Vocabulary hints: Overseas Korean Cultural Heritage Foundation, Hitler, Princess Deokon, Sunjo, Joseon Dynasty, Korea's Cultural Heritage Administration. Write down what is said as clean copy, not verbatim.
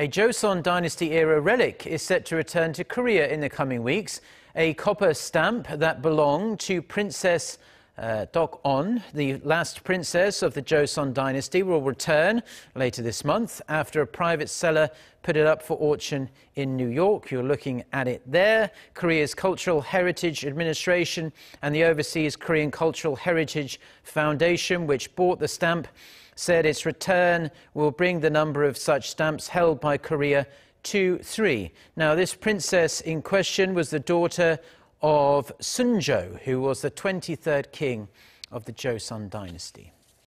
A Joseon Dynasty-era relic is set to return to Korea in the coming weeks. A copper stamp that belonged to Princess Deokon, the last princess of the Joseon Dynasty, will return later this month after a private seller put it up for auction in New York. You're looking at it there. Korea's Cultural Heritage Administration and the Overseas Korean Cultural Heritage Foundation, which bought the stamp, said its return will bring the number of such stamps held by Korea to 3. Now, this princess in question was the daughter of Sunjo, who was the 23rd king of the Joseon Dynasty.